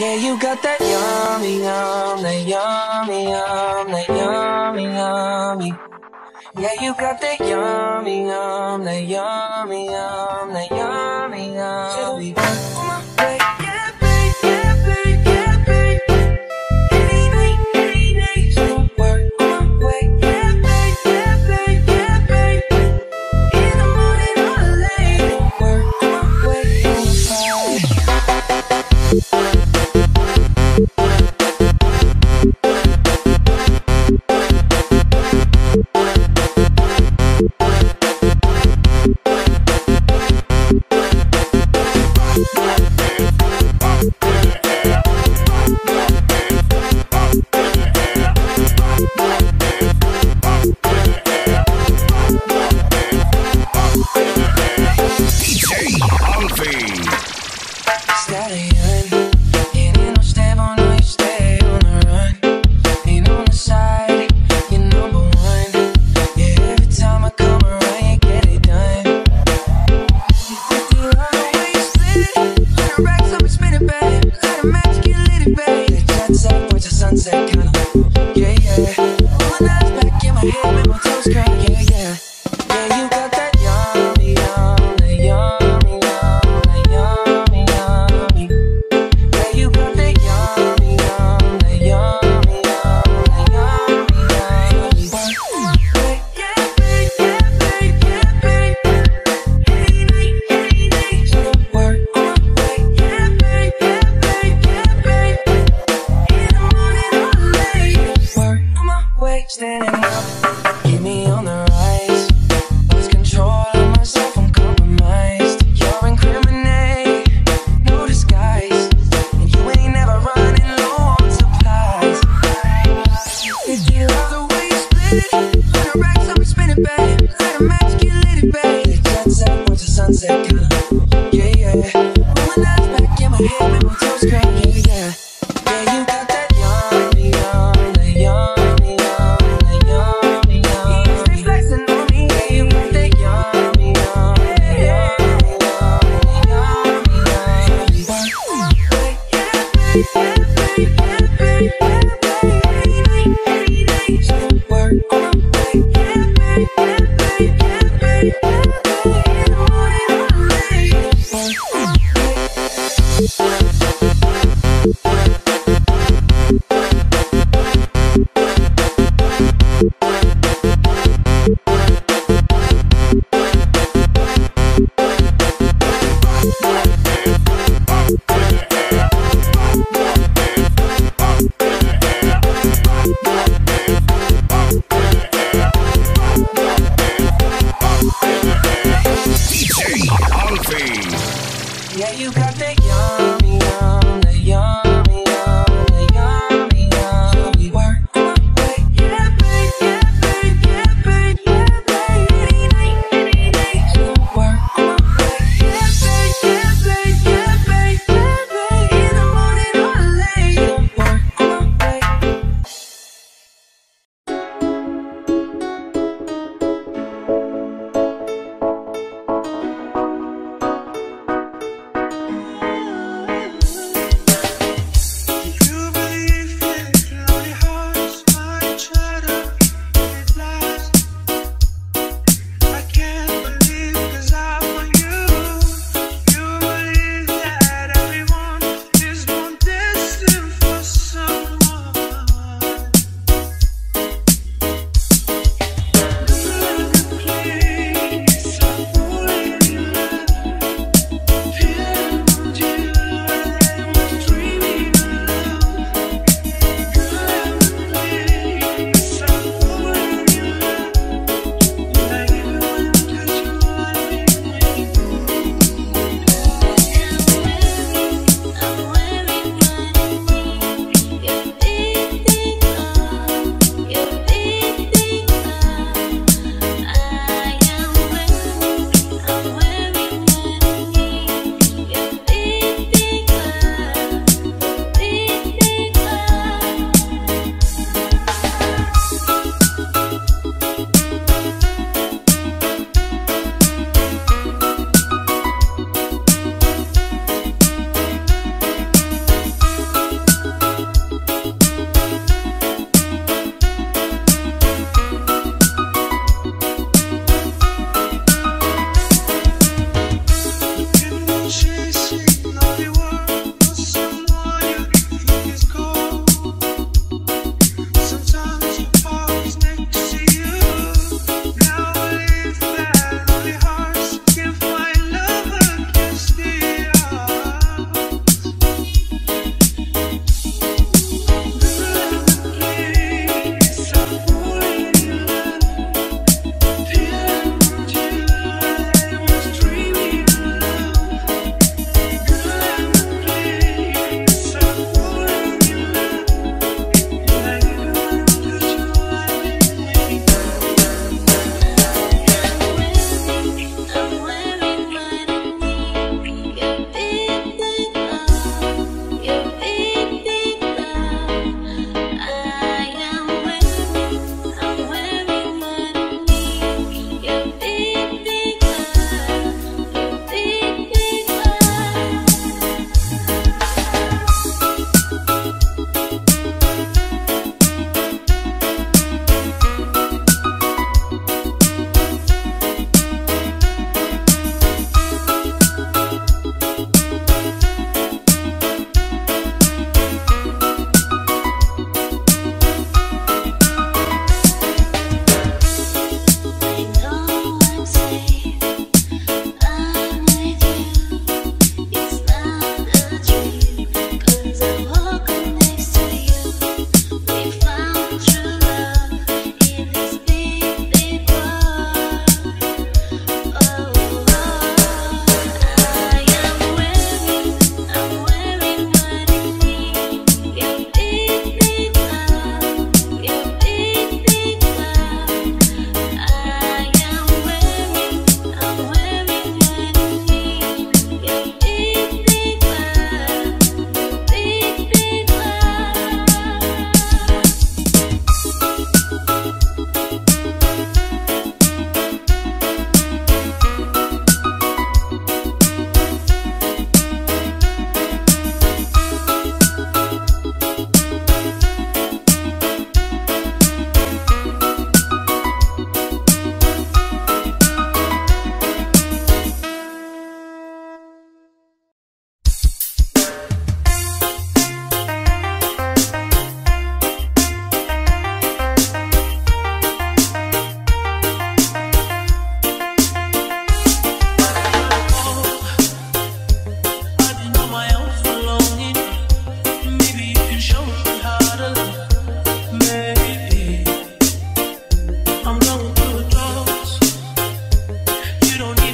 Yeah, you got that yummy, yum, that yummy, yum, that yummy, yummy. Yeah, you got that yummy, yum, that yummy, yum, that yummy, yummy.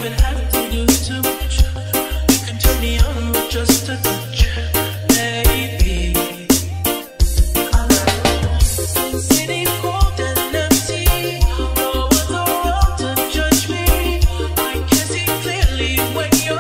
even have to do too much. You can turn me on with just a touch, baby. I love you. City cold and empty. No one's around to judge me. I can see clearly when you're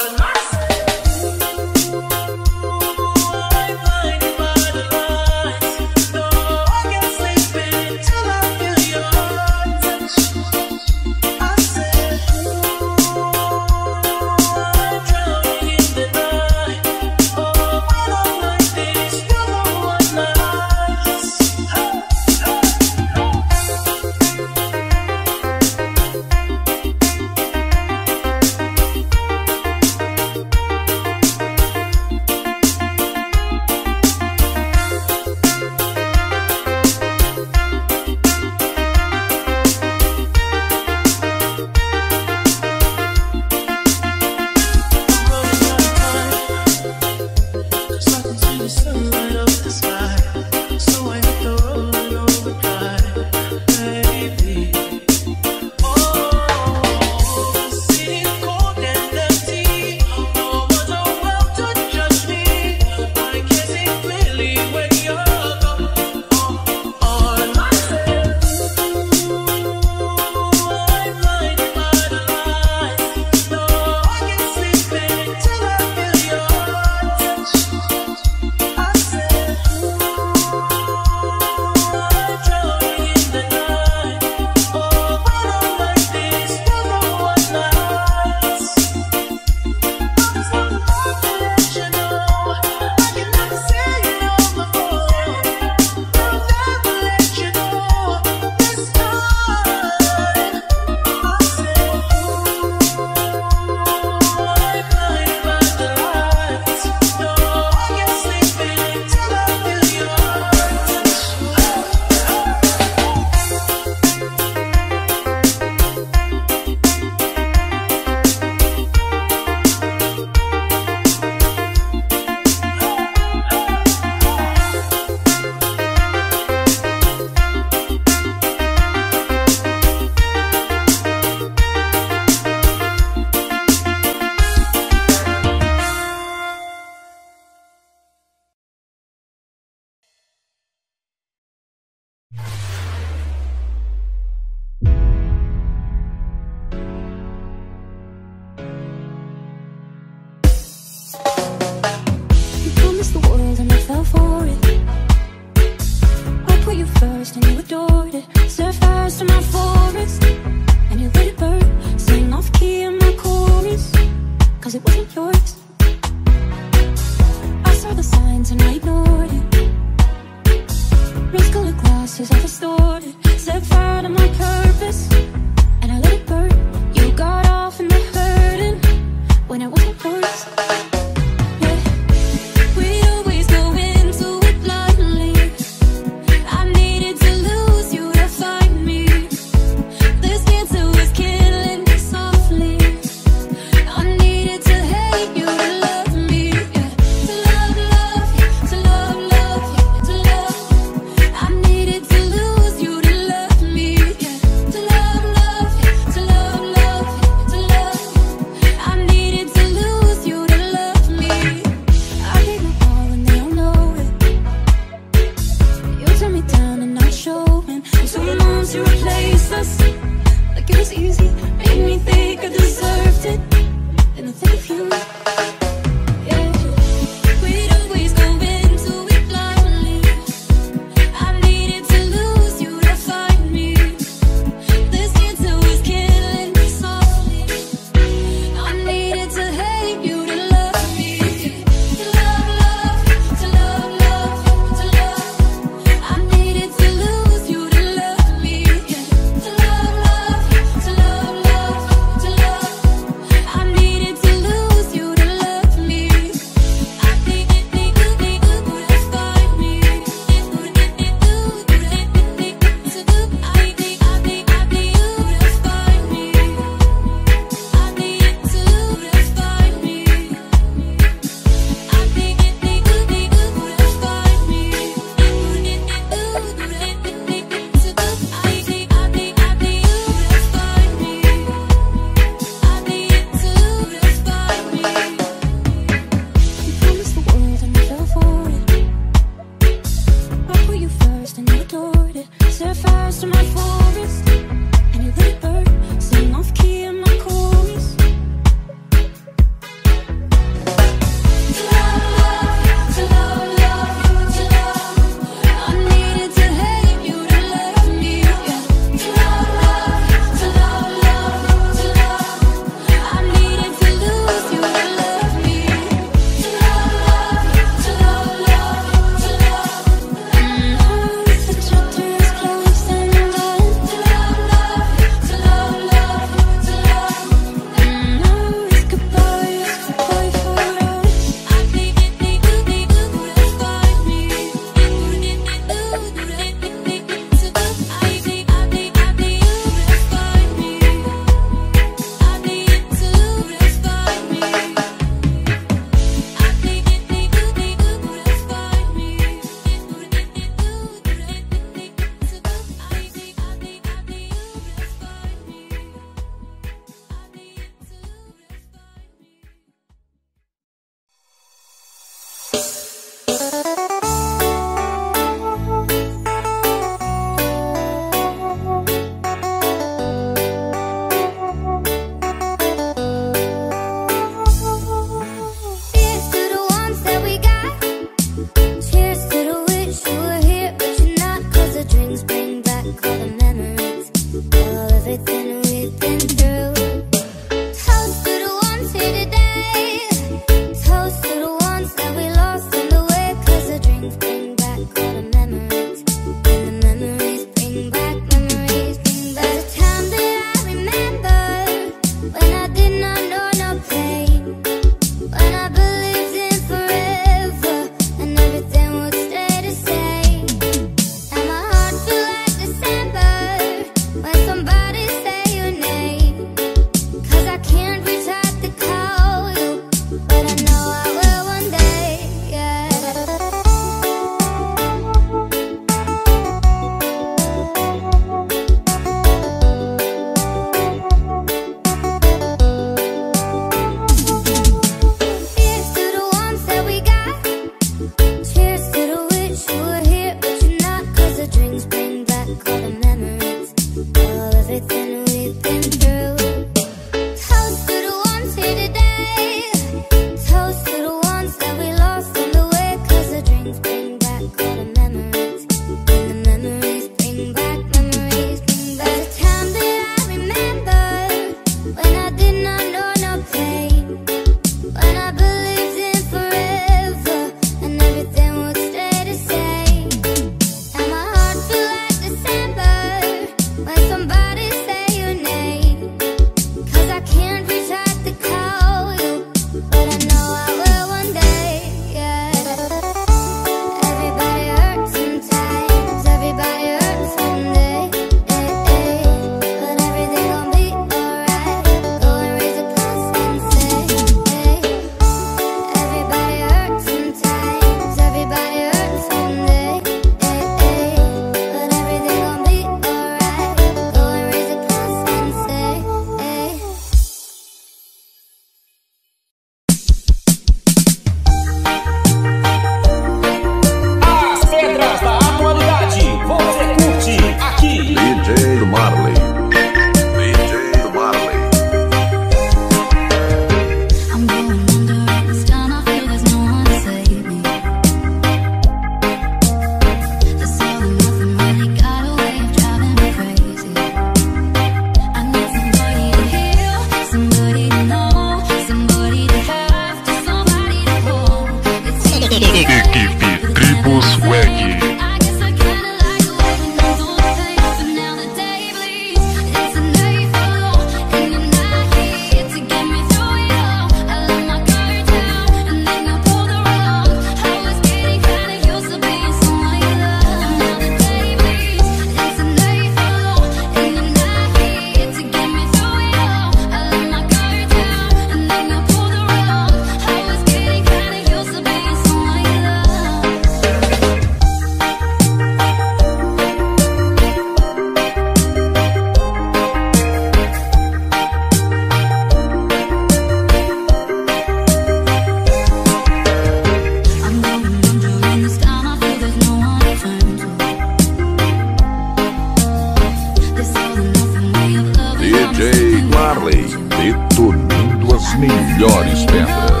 Marley detonando as melhores pedras.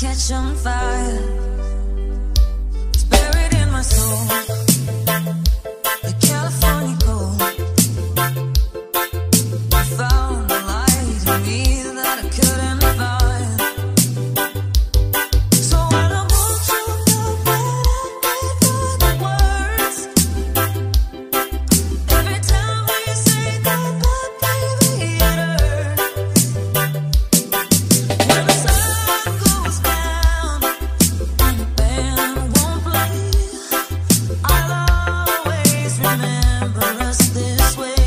catch on fire. It's buried in my soul, the California cold. I found the light in me that I couldn't find. So when I want you, the better they do the words. Every time we say goodbye, baby, it hurts. When the sun goes down and the band won't play, I'll always remember us this way.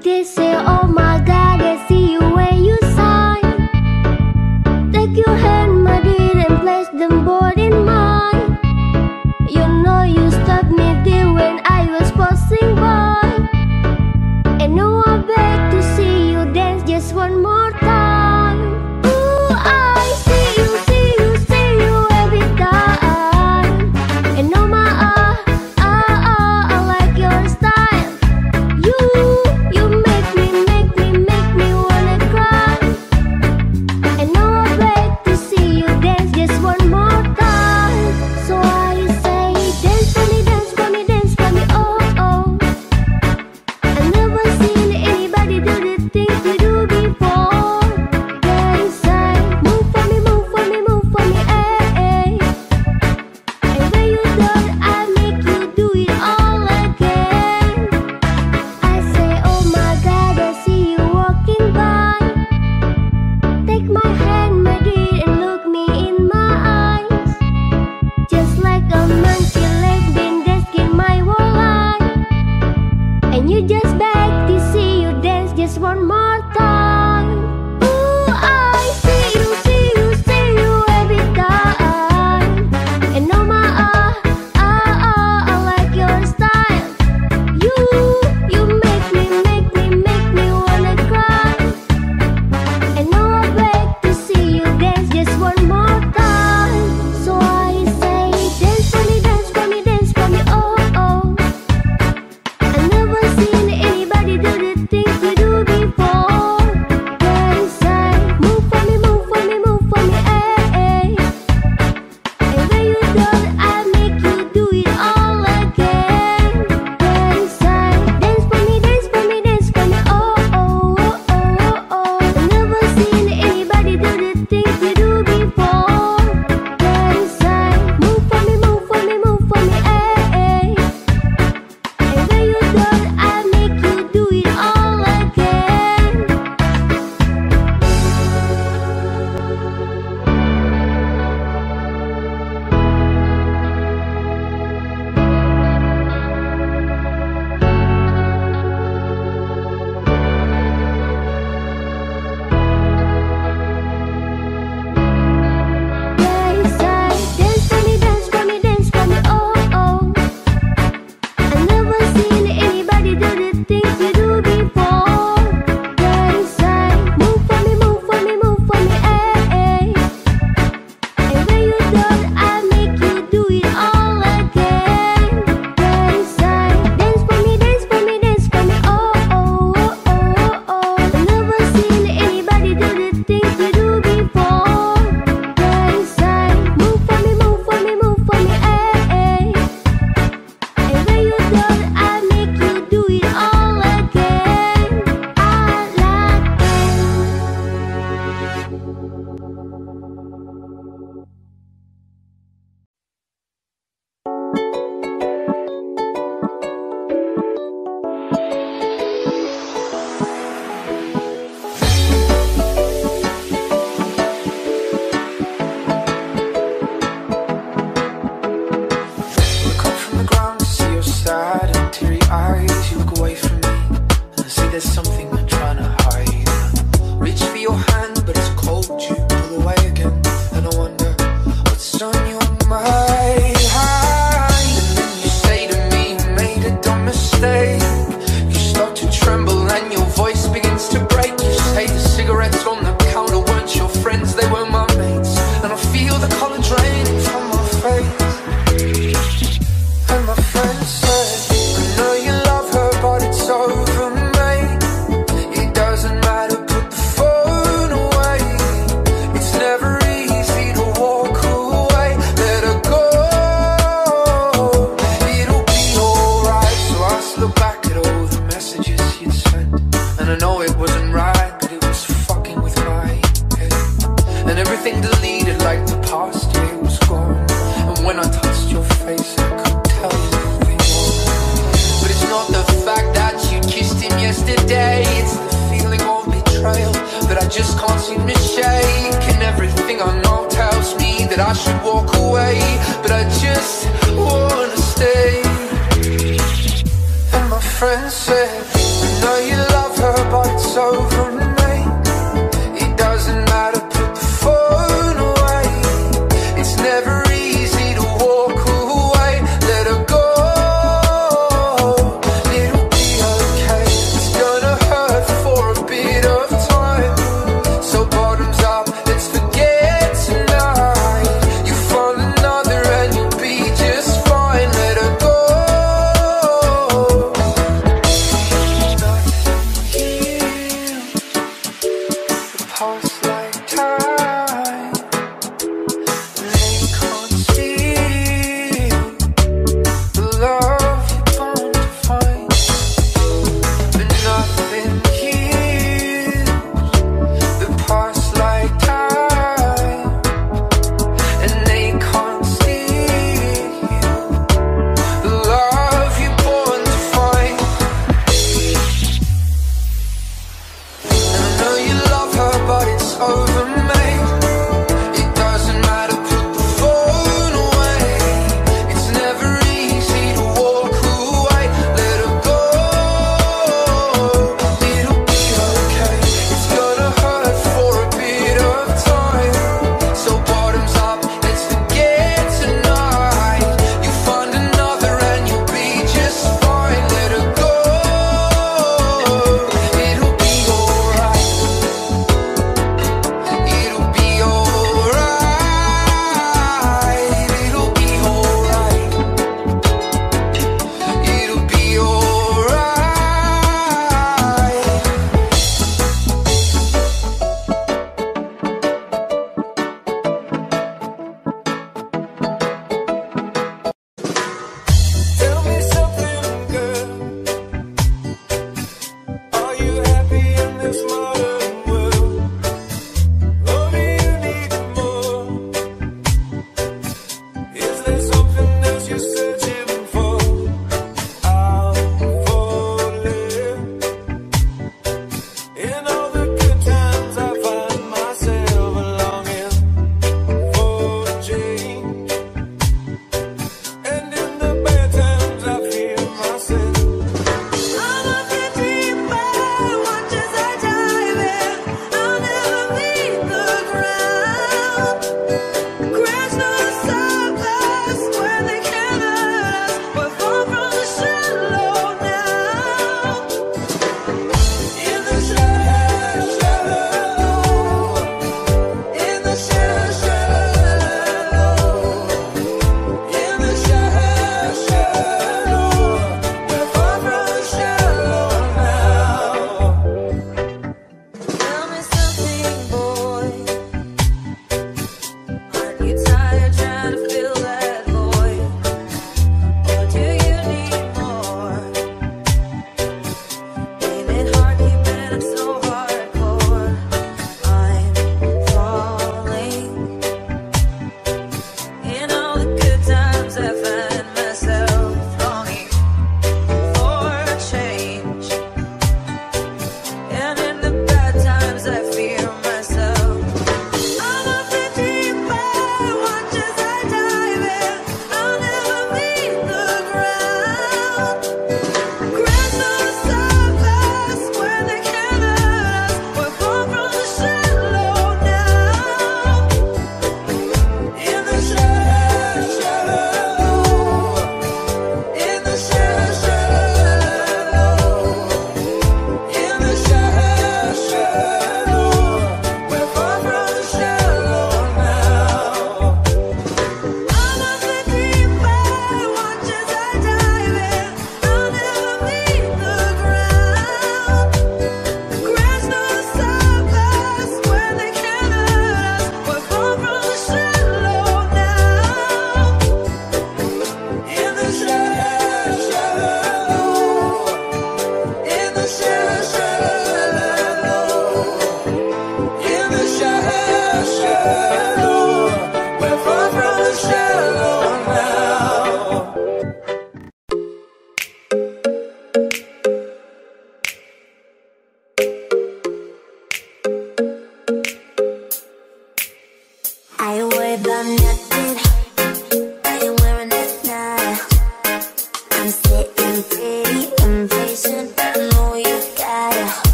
They say, oh my God, I see you when you sigh. Take your hand, my dear, and place them both in mine. You know you stopped me there when I was passing by, and now I beg to see you dance just one more time. and mistake, and everything I know tells me that I should walk away, but I just wanna stay. And my friend said, I know you love her, but it's over tonight. It doesn't matter, put the phone away. It's never easy to walk away. Let her go, it'll be okay. It's gonna hurt for a bit of time, so bottoms up, let's forget tonight. You find another and you'll be just fine. Let her go.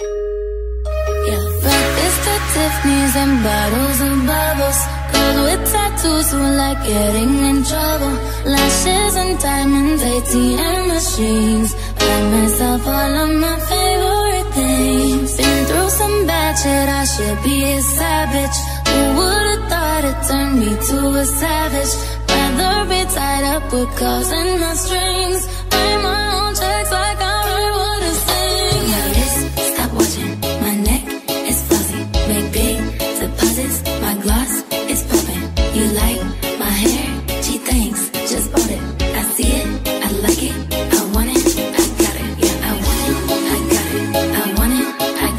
Yeah, breakfast Tiffany's and bottles and bubbles. Girls with tattoos who like getting in trouble. Lashes and diamonds, ATM machines. Buy myself all of my favorite things. Been through some bad shit, I should be a savage. Who would've thought it turned me to a savage? Rather be tied up with calls and my strings. Write my own checks like I heard what it sing. Notice, stop watching, my neck is fuzzy. Make big deposits, my gloss is popping. You like my hair? She thinks, just bought it. I see it, I like it, I want it, I got it. Yeah, I want it, I got it, I want it, I got it, I want it, I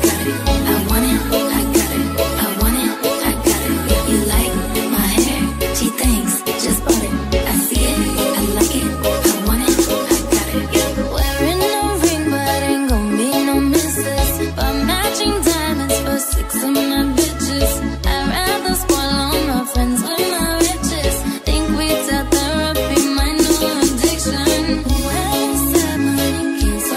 got it, I want it, I got it. You like my hair? She thinks, just bought it. I see it, I like it, I want it, I got it. Yeah. Wearing no ring, but ain't gon' be no misses. But matching diamonds for 6 of my bitches. I'd rather spoil all my friends with my riches. Think we tell therapy my new addiction. Whoever said money can't solve your problems must not have had enough money to solve them. They say which one, I say nah, I want all of them. Happiness is the same price as red bottoms. My smile is beaming, my skin is gleaming. The way it shine, I know you've seen it. I bought a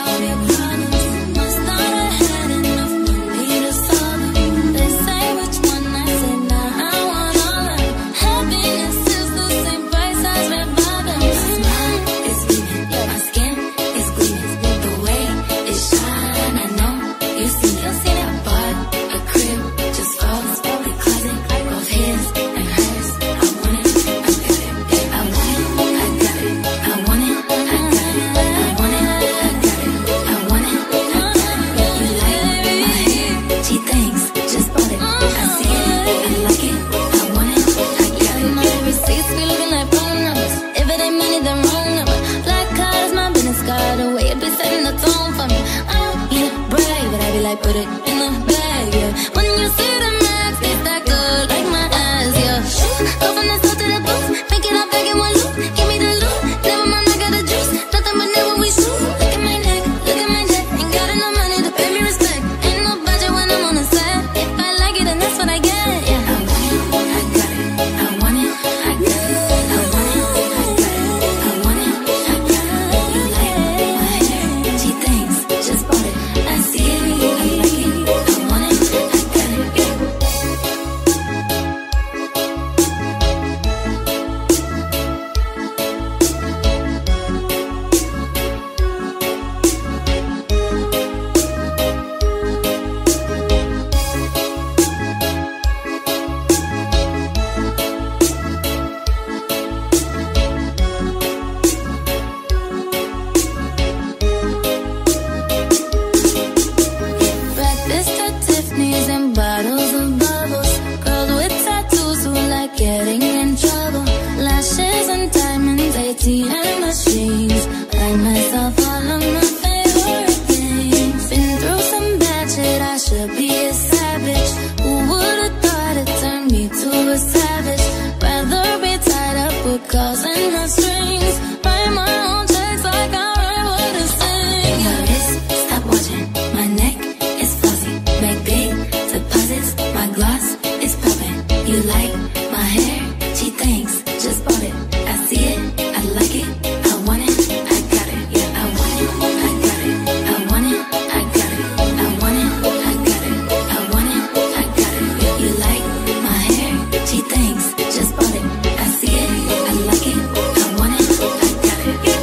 crib just for this public closet of his and hers. I want it, I got it. I want it, I got it. I want it, I got it. I want it, I got it. I want it, I got it. You like my hair? She thinks, just bought it. I see it, I like it. I want it, I got it. My receipts be looking like phone numbers. If it ain't money, then wrong number. Black card is my business card. The way it be setting the tone for me. I don't need a brag, but I be like, put it in the bag, yeah. When you see the max, it's that good, like my eyes, yeah. Go from the south to the booth, make it all back in one loop. Give me the loot, never mind, I got the juice. Nothing but never we shoot. Look at my neck, ain't got enough money to pay me respect. Ain't no budget when I'm on the set. If I like it, then that's what I get, yeah. I want it, I got it. I want it, I got it. I want it, I got it. I want it, I got it. You like my hair? She thinks, just bought it. I see it, I like it. I want it, I got it. Breakfast at Tiffany's and bottles of bubbles. Girls with tattoos who like getting in trouble. Lashes and diamonds, ATM machines. Buy myself all of my favorite things. Been through some bad shit, I should be a savage. Who would've thought it turned me to a savage? Rather be tied up with calls and my strings. Write my own checks like I write what I sing. Notice, stop watching, my neck is fuzzy. Make big deposits, my gloss is popping. You like my hair? She thinks, just bought it. I see it, I like it, I want it, I got it. Yeah, I want it, I got it. I want it, I got it. I want it, I got it. I want it, I got it. You like my hair? She thinks, just bought it. I see it, I like it, I want it, I got it.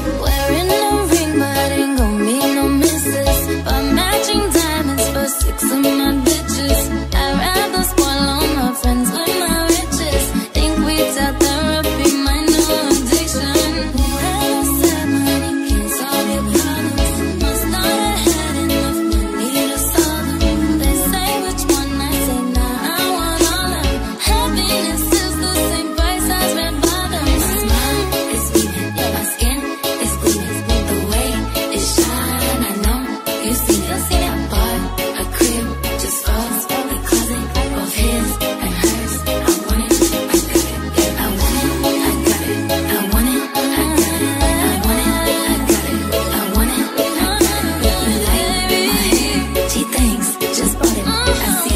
Wearing no ring, but ain't gon' be no misses. But matching diamonds for 6 of my bitches. I'd rather spoil all my friends with my riches. Think we tell therapy my new addiction. Whoever said money can't solve your problems must not have had enough money to solve them. They say which one, I say nah, I want all of them. Happiness is the same price as red bottoms. My smile is beaming, my skin is gleaming. The way it shine, I know you've seen it. I bought a crib just for this public closet of his and hers. I want it, I got it. I want it, I got it. I want it, I got it. I want it, I got it. I want it, I got it. You like my hair? She thinks, just bought it. I see it,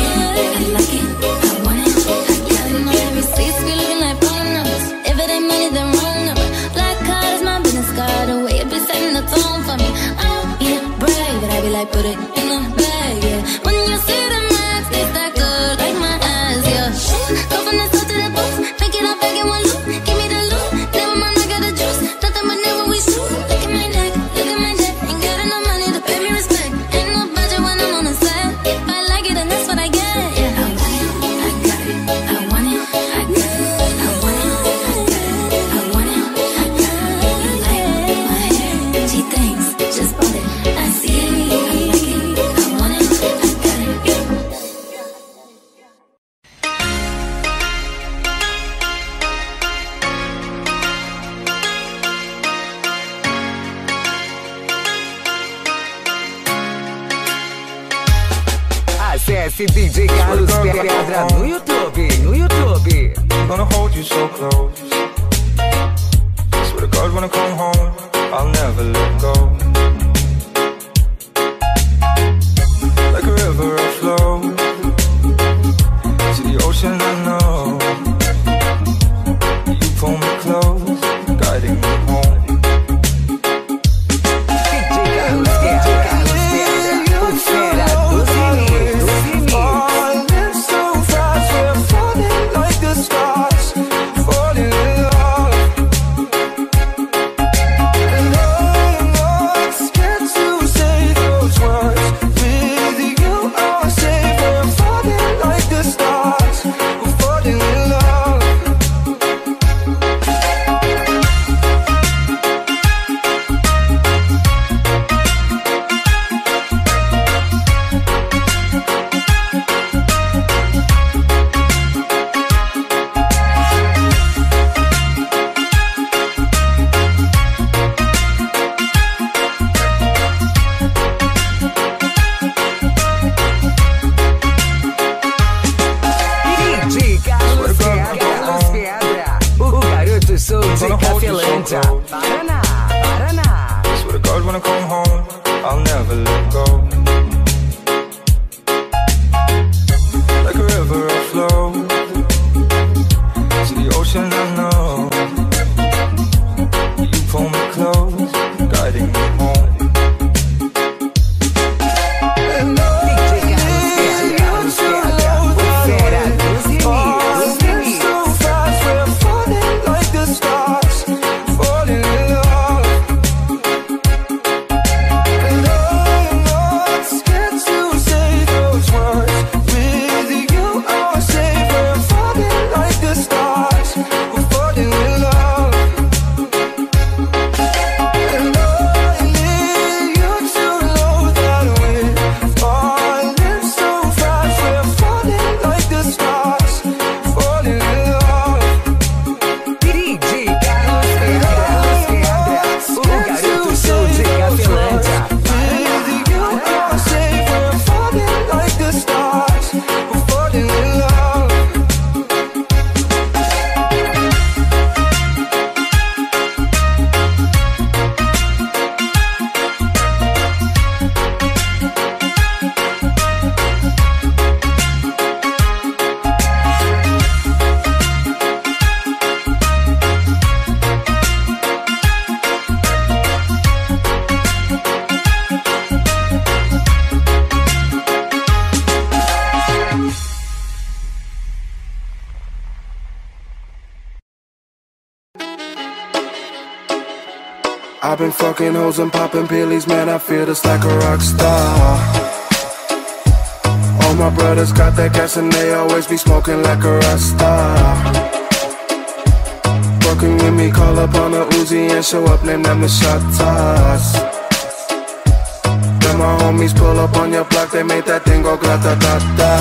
I like it, I want it, I got it. My receipts be looking like phone numbers. If it ain't money, then wrong number. Black card is my business card. The way it be setting the tone for me. I don't need a brag, but I be like, put it in the bag, yeah. SS DJ Carlos Pedra no YouTube, no YouTube. I'm gonna hold you so close. Swear to God when I come home, I'll never let go. Like a river I flow to the ocean I know. You pull me close, guiding me home. I've been fucking hoes and popping pillies, man, I feel just like a rock star. All my brothers got that gas and they always be smoking like a rasta. Fucking with me, call up on a Uzi and show up, name them the shotas. Then my homies pull up on your block, they made that thing go grata-da-da.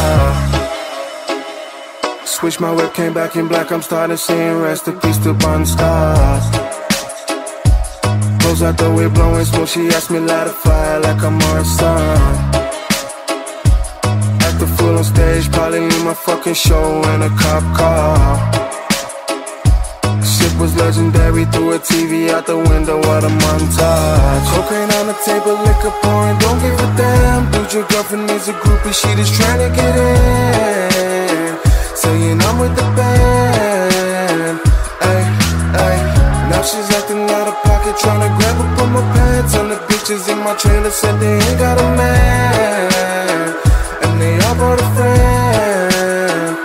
Switch my whip, came back in black, I'm starting seeing rest in peace to Bond stars. Out the way blowing smoke, she asked me light a fire like I'm on sun. At the fool on stage, probably leave my fucking show in a cop car. Shit was legendary, threw a TV out the window, what a montage. Cocaine on the table, liquor pouring, don't give a damn. Dude, your girlfriend is a groupie, she just trying to get in. Saying I'm with the band, ay, ay. Now she's acting out of pocket, tryna grab up on my pants. And the bitches in my trailer said they ain't got a man, and they all brought a friend.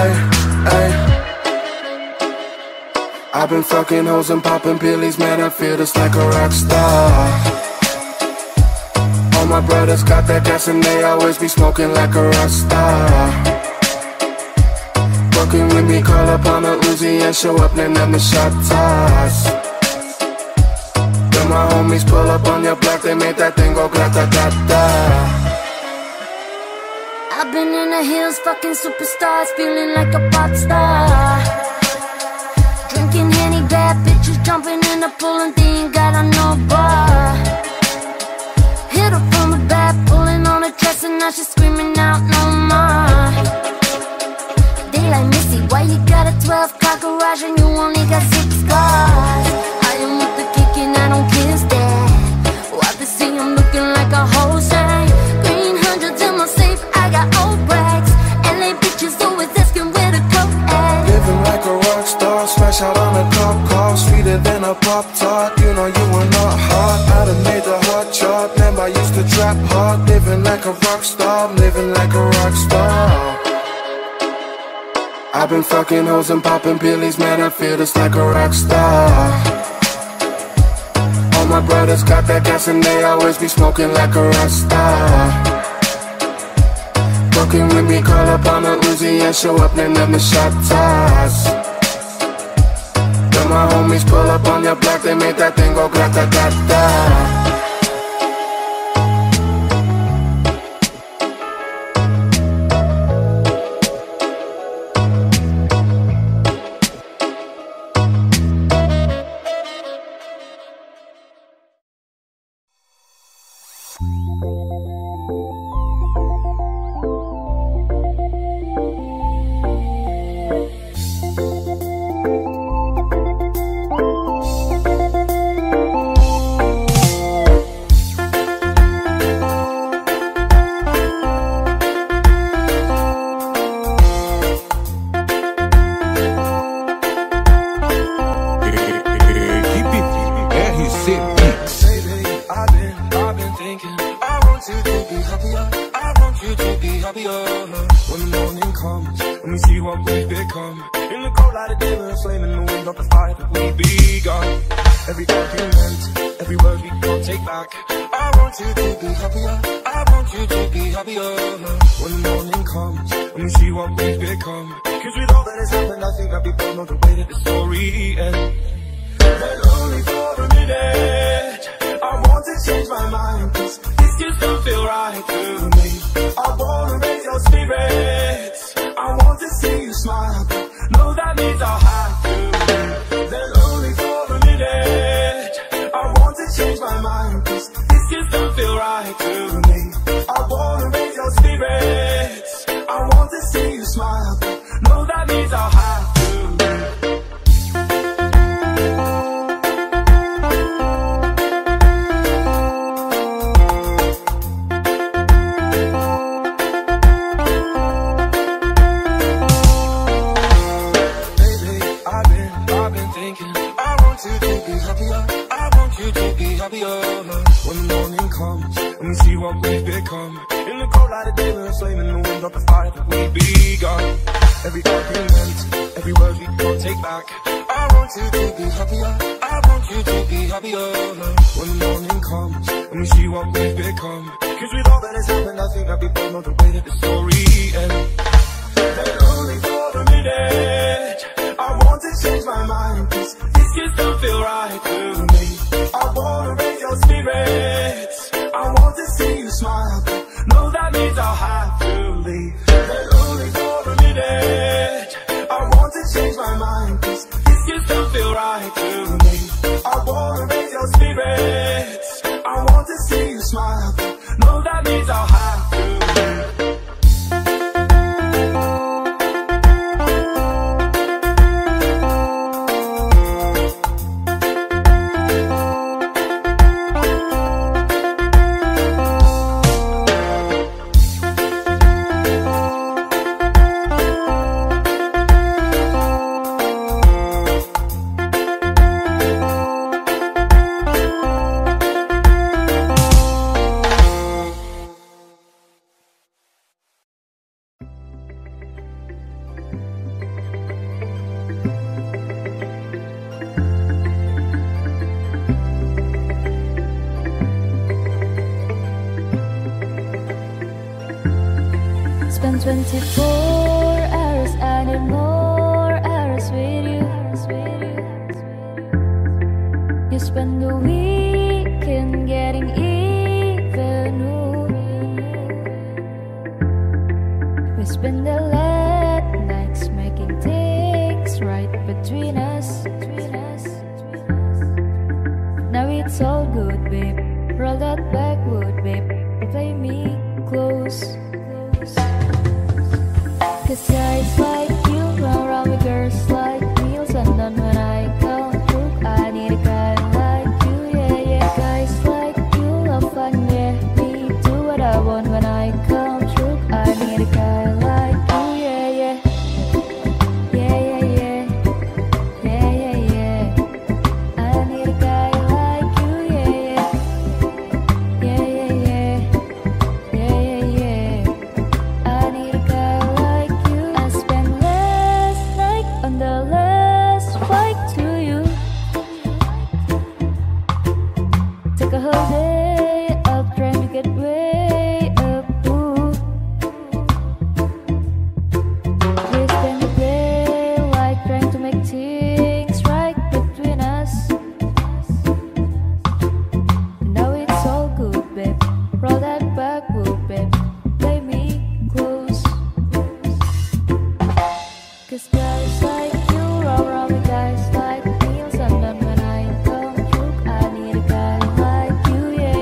Ay, ay. I've been fucking hoes and popping pillies, man, I feel just like a rock star. All my brothers got that gas and they always be smoking like a rock star. Fucking with me, call up on a Uzi and show up, name them the shotas. Then my homies pull up on your block, they made that thing go grata-da-da. I've been in the hills, fucking superstars, feeling like a pop star. Drinking Henny, bad bitches jumping in the pool and they ain't got no bar. Hit her from the back, pulling on her dress and now she's screaming out. out no more. Daylight Missy, why you got a 12 car garage and you only got 6 cars? I am with the kick and I don't kiss that. Why they see I'm looking like a whole sack? Green 100 in my safe, I got old racks. LA bitches always asking where the coke at. Living like a rock star, smash out on a cop car, sweeter than a pop tart. You know you are not hot. I done made the hot chart. I used to trap hard, living like a rock star, I'm living like a rock star. I've been fucking hoes and popping pillies, man, I feel just like a rock star. All my brothers got that gas and they always be smoking like a rock star. Fucking with me, call up on a Uzi and show up, then let me shot toss. Then my homies pull up on your block, they make that thing go grata grata. Roll that backward, babe. Play me close. 'Cause guys like you run around with girls like me, and then when I go look, I need a guy like you, yeah, yeah. Guys like you love fun, yeah, me do what I want when I come through, I need a guy like you, yeah, yeah. Yeah, yeah, yeah, yeah, yeah, yeah. I need a guy like you, yeah, yeah. Yeah, yeah, yeah, yeah, yeah, yeah. I need a guy like you. On the last flight to you, took a whole day up trying to get way up, ooh. We spent the day like trying to make things right between us, and now it's all good, babe. Roll that back, woo, babe. Play me close, 'cause guys like when I come through, I need a guy like you, yeah, yeah.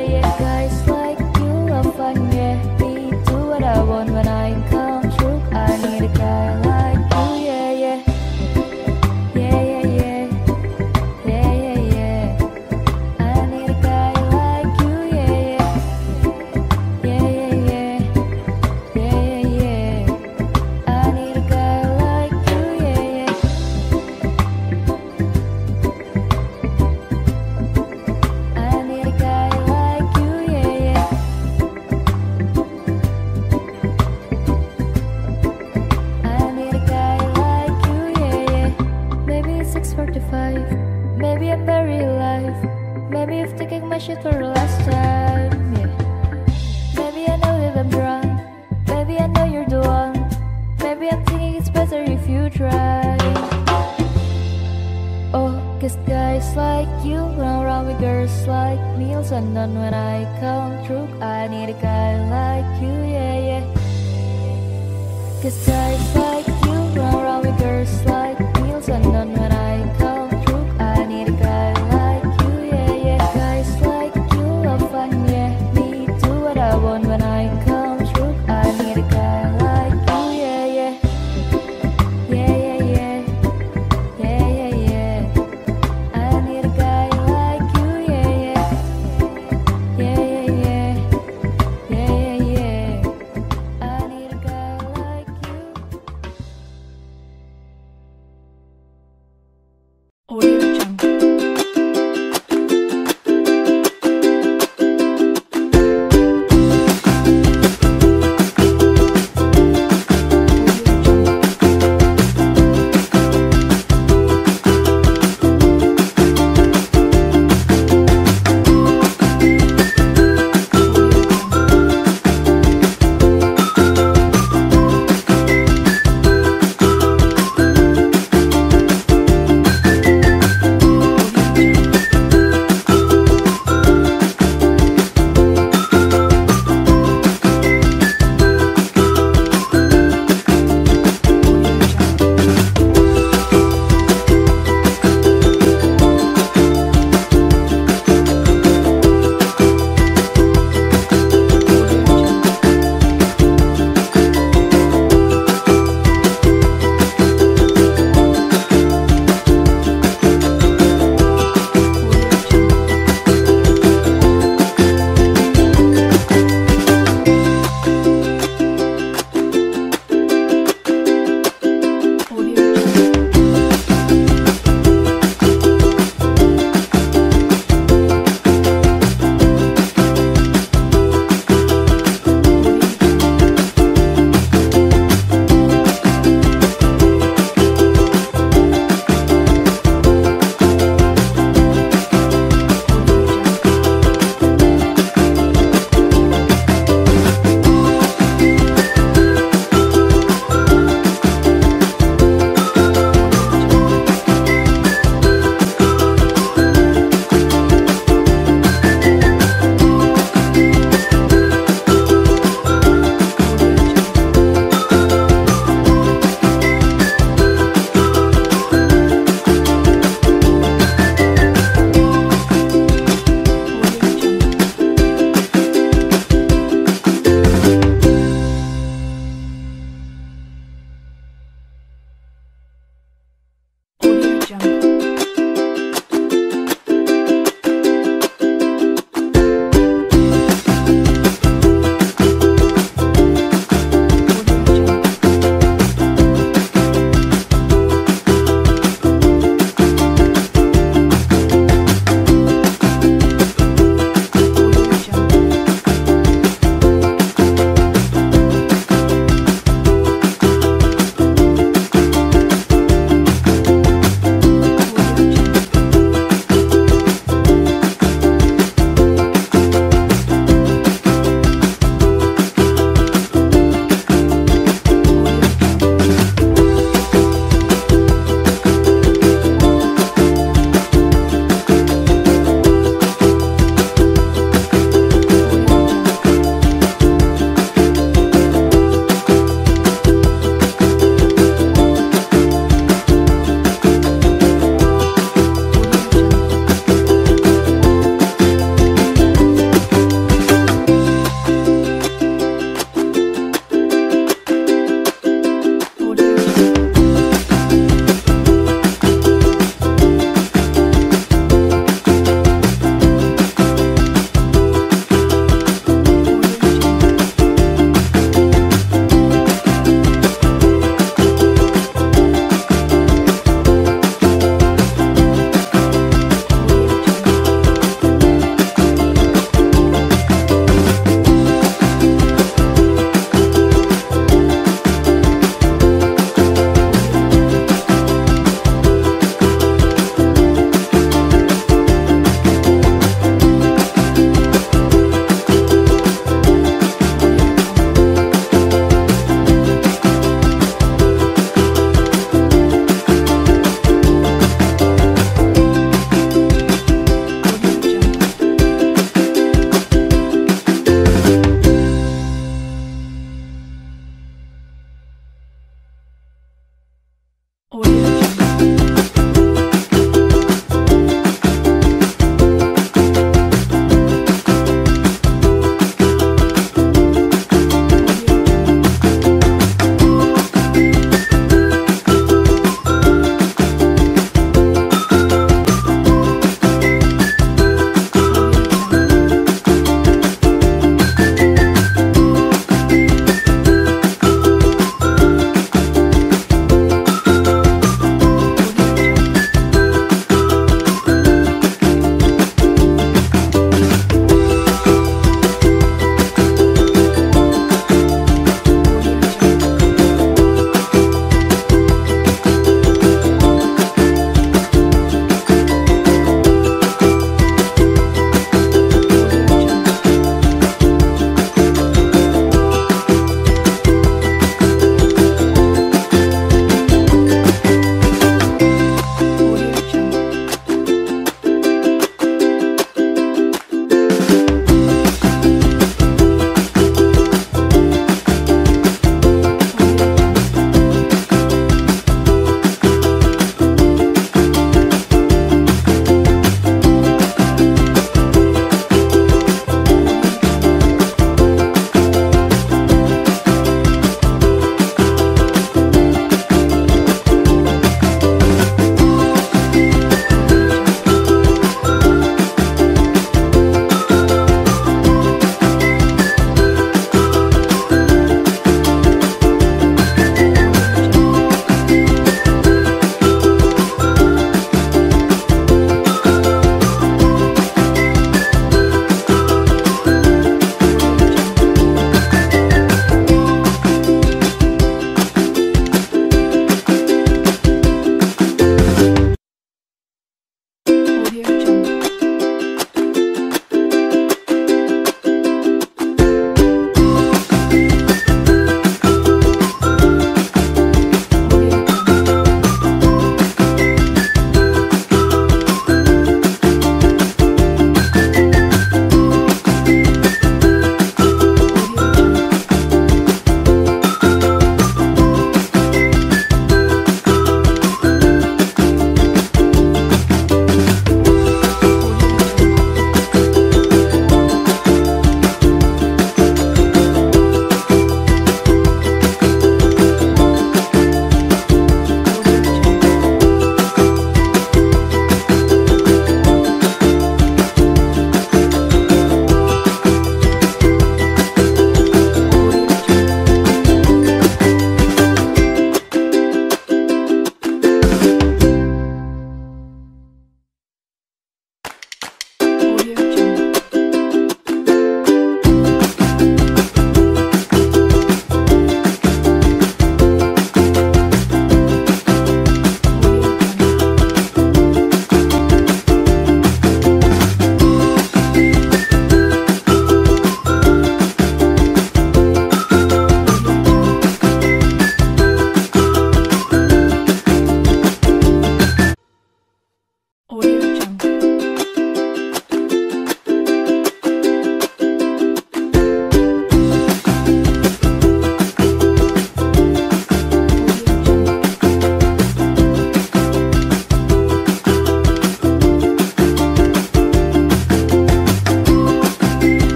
Yeah, yeah, yeah. Yeah, yeah, yeah. I need a guy like you, yeah, yeah. Yeah, yeah, yeah. Yeah, yeah, yeah. I need a guy like you, yeah, yeah. I need a guy like you, yeah, yeah. Maybe I'm very alive. Maybe I've taken my shit for the last time, yeah. Maybe I know that I'm drunk. Maybe I know you're the one. Maybe I'm thinking it's better if you try. Oh, 'cause guys like you run around with girls like me, and then when I come through, I need a guy like you, yeah, yeah. 'Cause guys like